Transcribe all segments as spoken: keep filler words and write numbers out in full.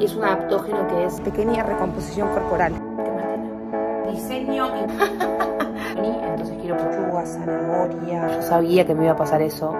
y es un adaptógeno que es pequeña recomposición corporal. ¿Qué más tiene? Diseño. Entonces quiero pechuga, zanahoria. Yo sabía que me iba a pasar eso.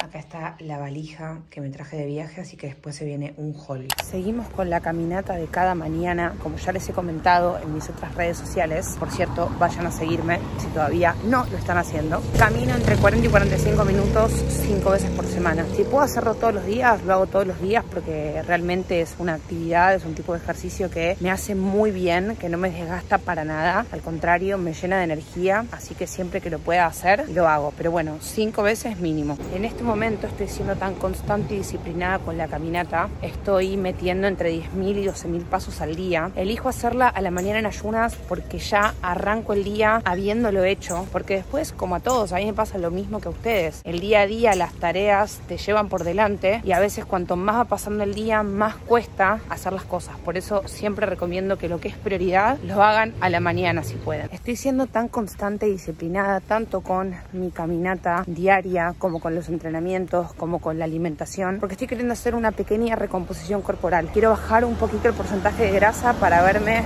Acá está la valija que me traje de viaje, así que después se viene un haul. Seguimos con la caminata de cada mañana, como ya les he comentado en mis otras redes sociales. Por cierto, vayan a seguirme si todavía no lo están haciendo. Camino entre cuarenta y cuarenta y cinco minutos cinco veces por semana. Si puedo hacerlo todos los días, lo hago todos los días, porque realmente es una actividad, es un tipo de ejercicio que me hace muy bien, que no me desgasta para nada, al contrario, me llena de energía, así que siempre que lo pueda hacer, lo hago, pero bueno, cinco veces mínimo. En este momento estoy siendo tan constante y disciplinada con la caminata, estoy metiendo entre diez mil y doce mil pasos al día. Elijo hacerla a la mañana en ayunas porque ya arranco el día habiéndolo hecho, porque después, como a todos, a mí me pasa lo mismo que a ustedes, el día a día las tareas te llevan por delante y a veces cuanto más va pasando el día, más cuesta hacer las cosas. Por eso siempre recomiendo que lo que es prioridad lo hagan a la mañana si pueden. Estoy siendo tan constante y disciplinada, tanto con mi caminata diaria como con los entrenamientos, como con la alimentación, porque estoy queriendo hacer una pequeña recomposición corporal. Quiero bajar un poquito el porcentaje de grasa para verme...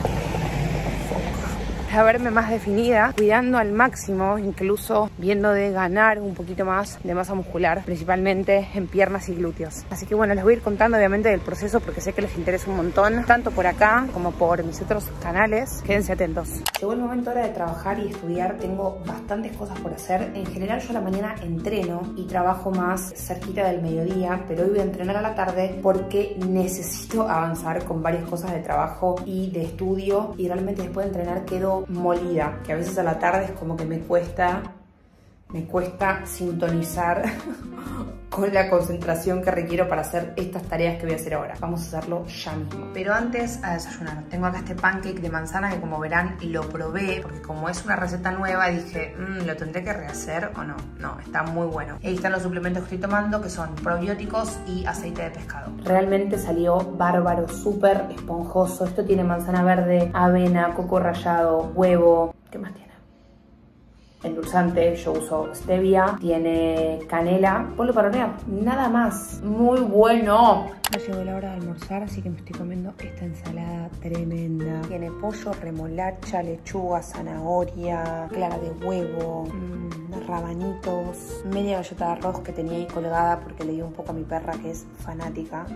a verme más definida, cuidando al máximo, incluso viendo de ganar un poquito más de masa muscular, principalmente en piernas y glúteos. Así que bueno, les voy a ir contando obviamente del proceso porque sé que les interesa un montón, tanto por acá como por mis otros canales. Quédense atentos. Llegó el momento ahora de trabajar y estudiar, tengo bastantes cosas por hacer. En general yo a la mañana entreno y trabajo más cerquita del mediodía, pero hoy voy a entrenar a la tarde porque necesito avanzar con varias cosas de trabajo y de estudio, y realmente después de entrenar quedo molida, que a veces a la tarde es como que me cuesta me cuesta sintonizar con la concentración que requiero para hacer estas tareas que voy a hacer ahora. Vamos a hacerlo ya mismo. Pero antes, a desayunar. Tengo acá este pancake de manzana que, como verán, lo probé, porque como es una receta nueva, dije, mmm, ¿lo tendré que rehacer o no? No, está muy bueno. Ahí están los suplementos que estoy tomando, que son probióticos y aceite de pescado. Realmente salió bárbaro, súper esponjoso. Esto tiene manzana verde, avena, coco rallado, huevo. ¿Qué más tiene? Endulzante, yo uso stevia, tiene canela, polvo para hornear, nada más. Muy bueno. Ya llegó la hora de almorzar, así que me estoy comiendo esta ensalada tremenda. Tiene pollo, remolacha, lechuga, zanahoria, clara de huevo, mmm, rabanitos, media galleta de arroz que tenía ahí colgada porque le di un poco a mi perra, que es fanática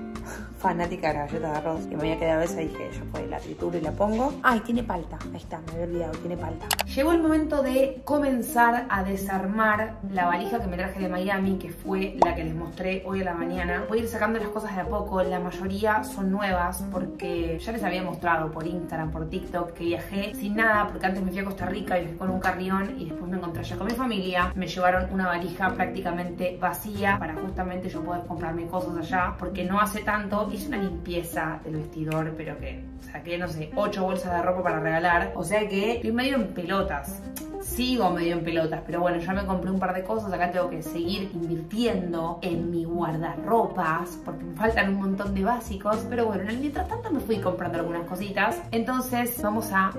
fanática de la galleta de arroz, y me había quedado esa y dije, yo pues la trituro y la pongo. Ay, tiene palta, ahí está, me había olvidado, tiene palta. Llegó el momento de comenzar a desarmar la valija que me traje de Miami, que fue la que les mostré hoy a la mañana. Voy a ir sacando las cosas de a poco, la mayoría son nuevas porque ya les había mostrado por Instagram, por TikTok, que viajé sin nada, porque antes me fui a Costa Rica y viajé con un carrión y después me encontré allá con mi familia. Me llevaron una valija prácticamente vacía para justamente yo poder comprarme cosas allá, porque no hace tanto hice una limpieza del vestidor, pero que saqué, no sé, ocho bolsas de ropa para regalar, o sea que estoy medio en pelotas. Sigo medio en pelotas, pero bueno, ya me compré un par de cosas. Acá tengo que seguir invirtiendo en mi guardarropas porque me faltan un montón de básicos, pero bueno, mientras tanto me fui comprando algunas cositas. Entonces vamos a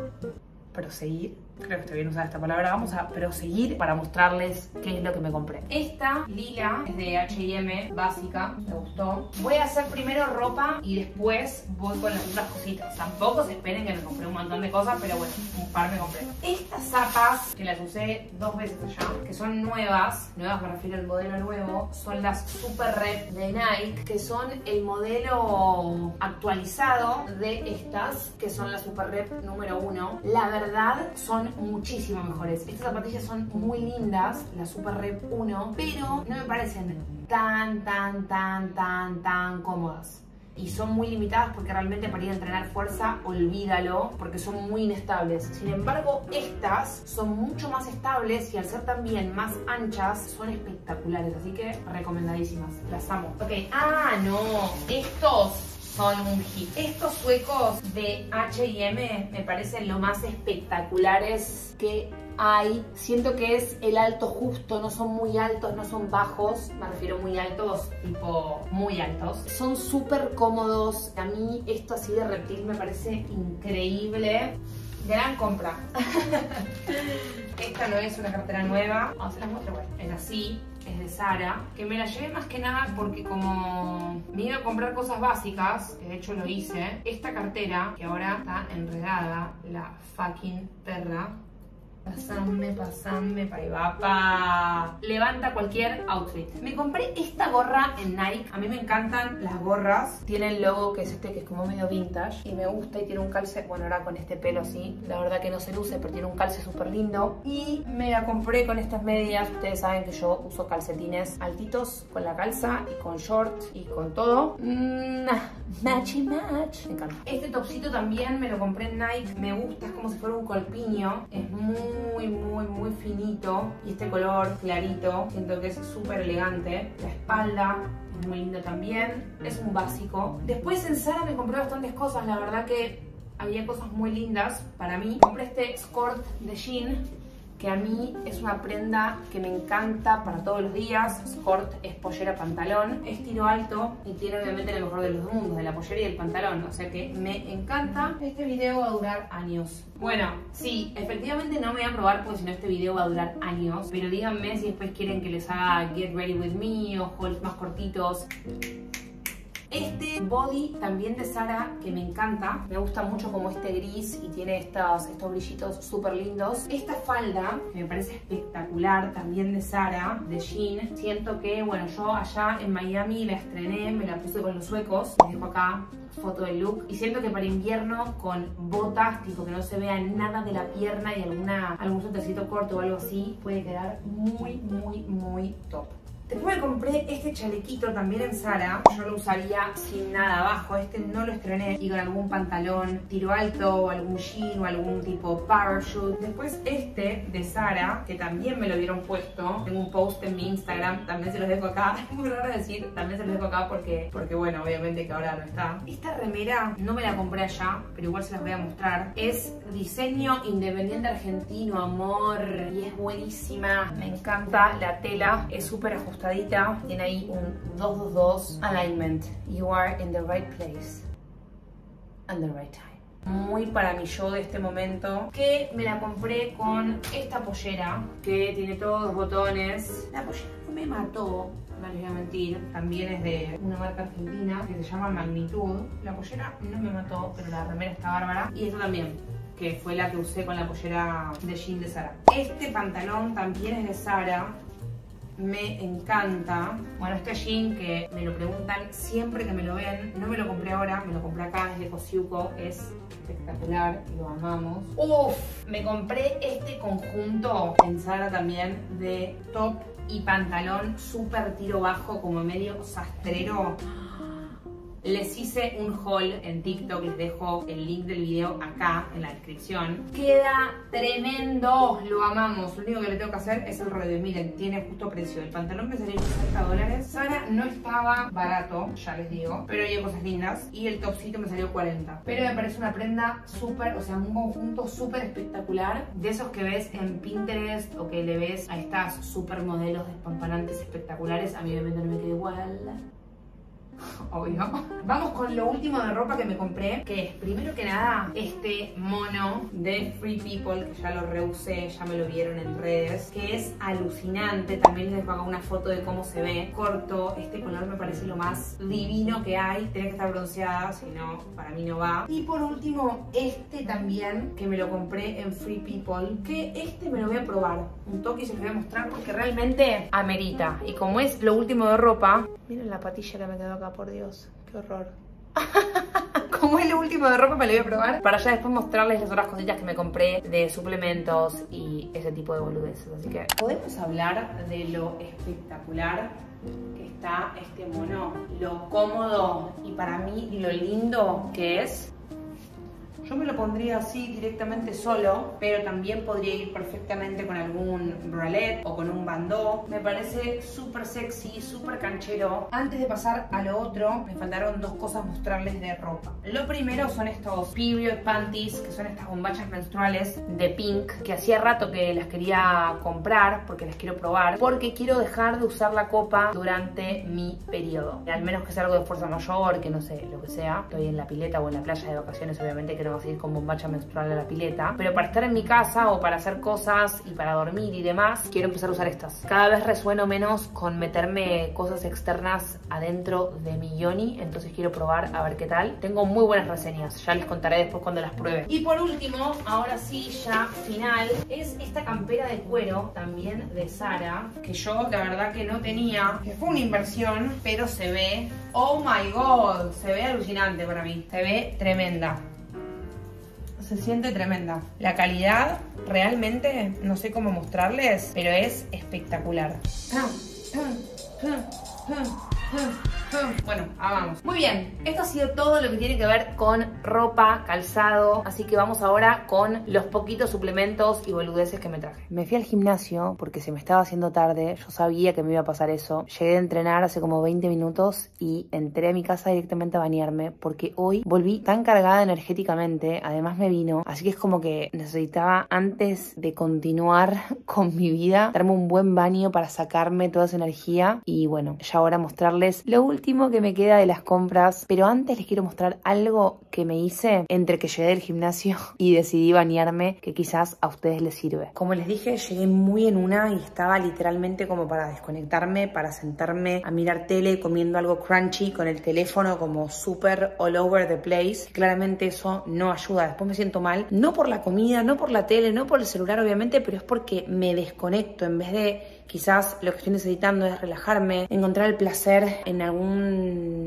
proseguir, creo que estoy bien usada esta palabra, vamos a proseguir para mostrarles qué es lo que me compré. Esta lila es de H and M, básica, me gustó. Voy a hacer primero ropa y después voy con las otras cositas. Tampoco se esperen que me compré un montón de cosas, pero bueno, un par me compré. Estas zapas, que las usé dos veces allá, que son nuevas, nuevas me refiero al modelo nuevo, son las Super Rep de Nike, que son el modelo actualizado de estas, que son las Super Rep número uno. La verdad, son son muchísimo mejores. Estas zapatillas son muy lindas, las Super Rep uno, pero no me parecen tan, tan, tan, tan, tan cómodas. Y son muy limitadas porque realmente para ir a entrenar fuerza, olvídalo, porque son muy inestables. Sin embargo, estas son mucho más estables y al ser también más anchas, son espectaculares. Así que recomendadísimas, las amo. Ok, ah, no, estos son un hit. Estos suecos de H y M me parecen lo más espectaculares que hay. Siento que es el alto justo, no son muy altos, no son bajos, me refiero muy altos, tipo muy altos. Son súper cómodos, a mí esto así de reptil me parece increíble. Gran compra. Esta no es una cartera nueva, o sea, la muestro, bueno, es así, es de Zara, que me la llevé más que nada porque como me iba a comprar cosas básicas, que de hecho lo hice, esta cartera, que ahora está enredada, la fucking perra, pasame, pasame, paibapa, levanta cualquier outfit. Me compré esta gorra en Nike. A mí me encantan las gorras. Tiene el logo que es este, que es como medio vintage, y me gusta, y tiene un calce, bueno, ahora con este pelo sí, la verdad que no se luce, pero tiene un calce súper lindo. Y me la compré con estas medias. Ustedes saben que yo uso calcetines altitos con la calza y con short y con todo. mm, Matchy match. Me encanta. Este topsito también me lo compré en Nike. Me gusta, es como si fuera un colpiño. Es muy muy muy muy finito, y este color clarito siento que es súper elegante. La espalda es muy linda también, es un básico. Después en Zara me compré bastantes cosas, la verdad que había cosas muy lindas para mí. Compré este skirt de jean, que a mí es una prenda que me encanta para todos los días. Skirt es pollera pantalón, es tiro alto y tiene obviamente lo mejor de los mundos, de la pollera y del pantalón, o sea que me encanta. Este video va a durar años. Bueno, sí, efectivamente no me voy a probar porque si no este video va a durar años, pero díganme si después quieren que les haga Get Ready With Me o hauls más cortitos. Este body también de Zara que me encanta, me gusta mucho como este gris y tiene estas, estos brillitos súper lindos. Esta falda me parece espectacular, también de Zara, de jean. Siento que, bueno, yo allá en Miami la estrené, me la puse con los suecos. Les dejo acá foto del look. Y siento que para invierno con botas, tipo que no se vea nada de la pierna y alguna, algún suétercito corto o algo así, puede quedar muy, muy, muy top. Después me compré este chalequito también en Zara. Yo lo usaría sin nada abajo. Este no lo estrené. Y con algún pantalón tiro alto o algún jean o algún tipo parachute. Después este de Zara, que también me lo vieron puesto. Tengo un post en mi Instagram. También se los dejo acá. Es muy raro decir. También se los dejo acá porque, porque bueno, obviamente que ahora no está. Esta remera no me la compré allá, pero igual se las voy a mostrar. Es diseño independiente argentino, amor. Y es buenísima. Me encanta la tela. Es súper ajustable. Tiene ahí un dos dos dos alignment. You are in the right place and the right time. Muy para mi yo de este momento. Que me la compré con esta pollera que tiene todos los botones. La pollera no me mató, no les voy a mentir. También es de una marca argentina que se llama Magnitude. La pollera no me mató, pero la remera está bárbara. Y esta también, que fue la que usé con la pollera de jean de Zara. Este pantalón también es de Zara, me encanta. Bueno, este jean que me lo preguntan siempre que me lo ven, no me lo compré ahora, me lo compré acá, es de Cosiuco, es espectacular, lo amamos. Uff, me compré este conjunto en Zara también de top y pantalón súper tiro bajo, como medio sastrero. Les hice un haul en TikTok, les dejo el link del video acá en la descripción. Queda tremendo, lo amamos. Lo único que le tengo que hacer es el review. Miren, tiene justo precio. El pantalón me salió sesenta dólares. Zara no estaba barato, ya les digo, pero había cosas lindas. Y el topcito me salió cuarenta. Pero me parece una prenda súper, o sea, un conjunto súper espectacular. De esos que ves en Pinterest o que le ves a estas súper modelos despampanantes espectaculares. A mí obviamente no me queda igual. Obvio. Vamos con lo último de ropa que me compré, que es primero que nada este mono de Free People, que ya lo reusé, ya me lo vieron en redes, que es alucinante. También les hago una foto de cómo se ve. Corto, este color me parece lo más divino que hay. Tiene que estar bronceada, si no, para mí no va. Y por último, este también, que me lo compré en Free People, que este me lo voy a probar un toque y se los voy a mostrar porque realmente amerita. Y como es lo último de ropa, miren la patilla que me quedó acá, por Dios, qué horror. como el último de ropa me lo voy a probar para ya después mostrarles las otras cositas que me compré de suplementos y ese tipo de boludeces, así que... Podemos hablar de lo espectacular que está este mono, lo cómodo y para mí lo lindo que es. Yo me lo pondría así directamente solo, pero también podría ir perfectamente con algún bralette o con un bandó. Me parece súper sexy, súper canchero. Antes de pasar a lo otro, me faltaron dos cosas mostrarles de ropa. Lo primero son estos period panties, que son estas bombachas menstruales de pink, que hacía rato que las quería comprar porque las quiero probar, porque quiero dejar de usar la copa durante mi periodo. Al menos que sea algo de fuerza mayor, que no sé, lo que sea. Estoy en la pileta o en la playa de vacaciones, obviamente que no a ir con bombacha menstrual a la pileta, pero para estar en mi casa o para hacer cosas y para dormir y demás, quiero empezar a usar estas. Cada vez resueno menos con meterme cosas externas adentro de mi yoni, entonces quiero probar a ver qué tal. Tengo muy buenas reseñas, ya les contaré después cuando las pruebe. Y por último, ahora sí, ya final, es esta campera de cuero, también de Zara, que yo la verdad que no tenía, que fue una inversión, pero se ve, oh my god, se ve alucinante para mí, se ve tremenda. Se siente tremenda. La calidad realmente, no sé cómo mostrarles, pero es espectacular. Bueno, ah, vamos. Muy bien, esto ha sido todo lo que tiene que ver con ropa, calzado. Así que vamos ahora con los poquitos suplementos y boludeces que me traje. Me fui al gimnasio porque se me estaba haciendo tarde. Yo sabía que me iba a pasar eso. Llegué a entrenar hace como veinte minutos y entré a mi casa directamente a bañarme, porque hoy volví tan cargada energéticamente. Además me vino, así que es como que necesitaba, antes de continuar con mi vida, darme un buen baño para sacarme toda esa energía. Y bueno, ya ahora mostrarles lo último último que me queda de las compras, pero antes les quiero mostrar algo que me hice entre que llegué del gimnasio y decidí bañarme, que quizás a ustedes les sirve. Como les dije, llegué muy en una y estaba literalmente como para desconectarme, para sentarme a mirar tele comiendo algo crunchy con el teléfono como súper all over the place. Claramente eso no ayuda, después me siento mal, no por la comida, no por la tele, no por el celular obviamente, pero es porque me desconecto. En vez de... quizás lo que estoy necesitando es relajarme, encontrar el placer en algún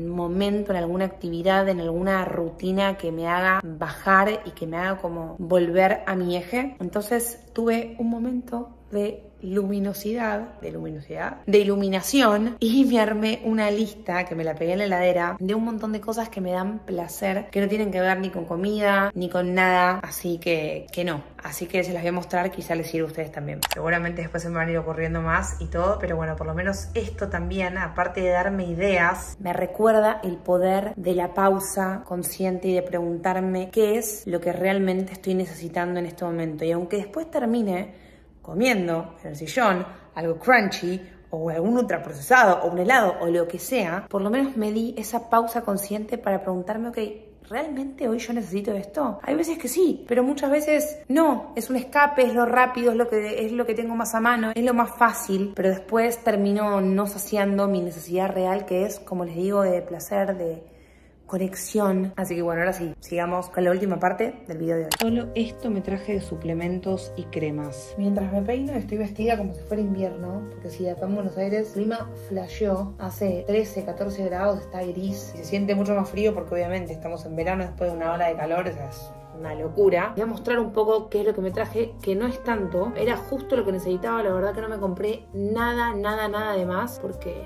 momento, en alguna actividad, en alguna rutina que me haga bajar y que me haga como volver a mi eje. Entonces tuve un momento de luminosidad, de luminosidad, de iluminación, y me armé una lista que me la pegué en la heladera de un montón de cosas que me dan placer, que no tienen que ver ni con comida, ni con nada, así que, que no. Así que se las voy a mostrar, quizá les sirva a ustedes también. Seguramente después se me van a ir ocurriendo más y todo, pero bueno, por lo menos esto también, aparte de darme ideas, me recuerda el poder de la pausa consciente y de preguntarme qué es lo que realmente estoy necesitando en este momento. Y aunque después termine comiendo en el sillón algo crunchy o algún ultraprocesado o un helado o lo que sea, por lo menos me di esa pausa consciente para preguntarme, ok, ¿realmente hoy yo necesito esto? Hay veces que sí, pero muchas veces no. Es un escape, es lo rápido, es lo que, es lo que tengo más a mano, es lo más fácil, pero después termino no saciando mi necesidad real, que es, como les digo, de placer, de conexión. Así que bueno, ahora sí, sigamos con la última parte del video de hoy. Solo esto me traje de suplementos y cremas. Mientras me peino estoy vestida como si fuera invierno, porque si acá en Buenos Aires el clima flasheó, hace trece, catorce grados, está gris y se siente mucho más frío porque obviamente estamos en verano después de una ola de calor, o sea, es una locura. Voy a mostrar un poco qué es lo que me traje, que no es tanto, era justo lo que necesitaba, la verdad que no me compré nada, nada, nada de más, porque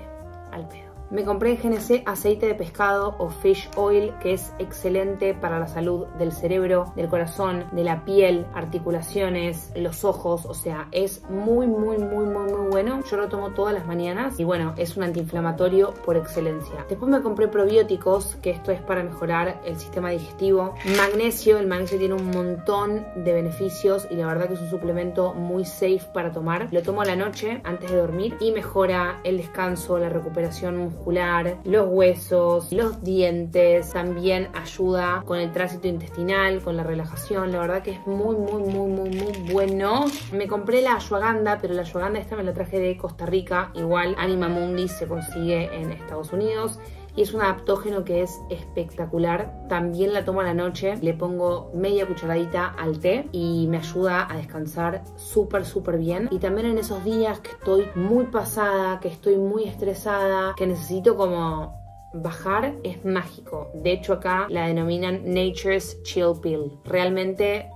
al pedo. Me compré en G N C aceite de pescado o fish oil, que es excelente para la salud del cerebro, del corazón, de la piel, articulaciones, los ojos, o sea, es muy, muy, muy, muy, muy bueno. Yo lo tomo todas las mañanas y bueno, es un antiinflamatorio por excelencia. Después me compré probióticos, que esto es para mejorar el sistema digestivo. Magnesio, el magnesio tiene un montón de beneficios y la verdad que es un suplemento muy safe para tomar. Lo tomo a la noche antes de dormir y mejora el descanso, la recuperación muscular, los huesos, los dientes, también ayuda con el tránsito intestinal, con la relajación, la verdad que es muy, muy, muy, muy, muy bueno. Me compré la ashwagandha, pero la ashwagandha esta me la traje de Costa Rica, igual Anima Mundi se consigue en Estados Unidos. Y es un adaptógeno que es espectacular. También la tomo a la noche. Le pongo media cucharadita al té y me ayuda a descansar súper, súper bien. Y también en esos días que estoy muy pasada, que estoy muy estresada, que necesito como bajar es mágico. De hecho, acá la denominan Nature's Chill Pill. Realmente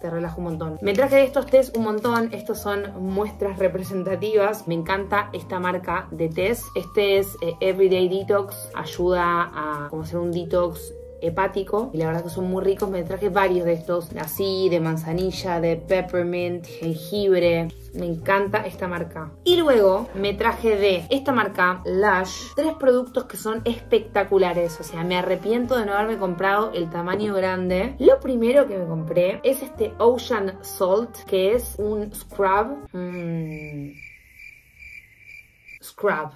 te relaja un montón. Me traje de estos tés un montón. Estos son muestras representativas. Me encanta esta marca de tés. Este es eh, Everyday Detox. Ayuda a como hacer un detox hepático. Y la verdad que son muy ricos. Me traje varios de estos. Así, de manzanilla, de peppermint, jengibre. Me encanta esta marca. Y luego me traje de esta marca, Lush, tres productos que son espectaculares. O sea, me arrepiento de no haberme comprado el tamaño grande. Lo primero que me compré es este Ocean Salt, que es un scrub. Mm. Scrub.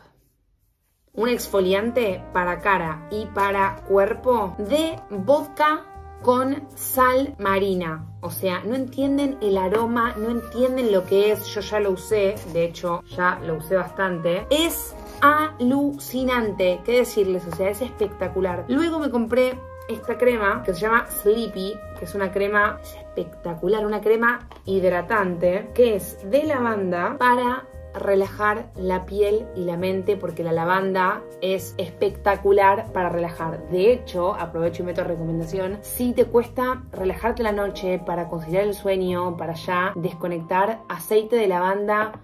Un exfoliante para cara y para cuerpo de vodka con sal marina. O sea, no entienden el aroma, no entienden lo que es. Yo ya lo usé, de hecho, ya lo usé bastante. Es alucinante, qué decirles, o sea, es espectacular. Luego me compré esta crema que se llama Sleepy, que es una crema espectacular, una crema hidratante, que es de lavanda para relajar la piel y la mente, porque la lavanda es espectacular para relajar. De hecho, aprovecho y meto recomendación, si te cuesta relajarte la noche, para conciliar el sueño, para ya desconectar, aceite de lavanda,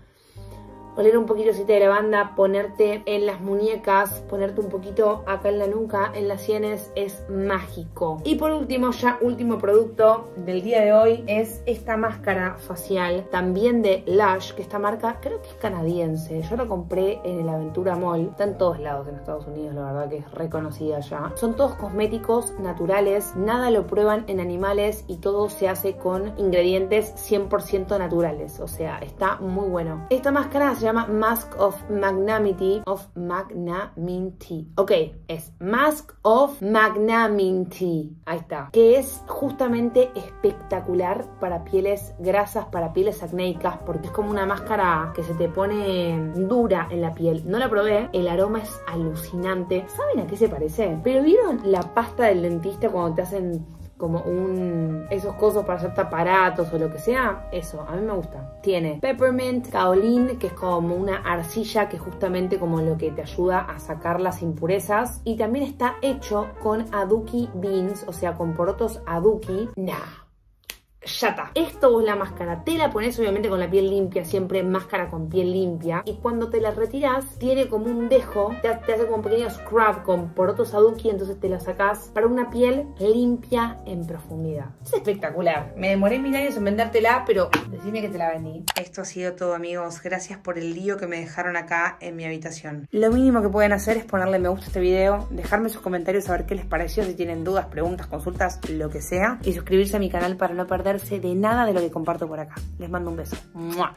oler un poquito de aceite de lavanda, ponerte en las muñecas, ponerte un poquito acá en la nuca, en las sienes, es mágico. Y por último, ya último producto del día de hoy, es esta máscara facial, también de Lush, que esta marca creo que es canadiense. Yo la compré en el Aventura Mall, está en todos lados en Estados Unidos, la verdad que es reconocida ya. Son todos cosméticos naturales, nada lo prueban en animales y todo se hace con ingredientes cien por ciento naturales, o sea, está muy bueno. Esta máscara se Se llama Mask of Magnaminty. Of Magnaminty. Ok, es Mask of Magnaminty. Ahí está. Que es justamente espectacular para pieles grasas, para pieles acnéicas, porque es como una máscara que se te pone dura en la piel. No la probé. El aroma es alucinante. ¿Saben a qué se parece? Pero ¿vieron la pasta del dentista cuando te hacen como un... esos cosos para hacer taparatos o lo que sea? Eso, a mí me gusta. Tiene peppermint, kaolin, que es como una arcilla, que es justamente como lo que te ayuda a sacar las impurezas. Y también está hecho con aduki beans, o sea, con porotos aduki. Nah, ya está. Esto vos la máscara te la pones obviamente con la piel limpia, siempre máscara con piel limpia, y cuando te la retirás tiene como un dejo, te hace como un pequeño scrub con porotos aduki, entonces te la sacás para una piel limpia en profundidad. Es espectacular. Me demoré mil años en vendértela, pero decime que te la vendí. Esto ha sido todo, amigos. Gracias por el lío que me dejaron acá en mi habitación. Lo mínimo que pueden hacer es ponerle me gusta a este video, dejarme sus comentarios a ver qué les pareció, si tienen dudas, preguntas, consultas, lo que sea, y suscribirse a mi canal para no perder de nada de lo que comparto por acá. Les mando un beso. ¡Mua!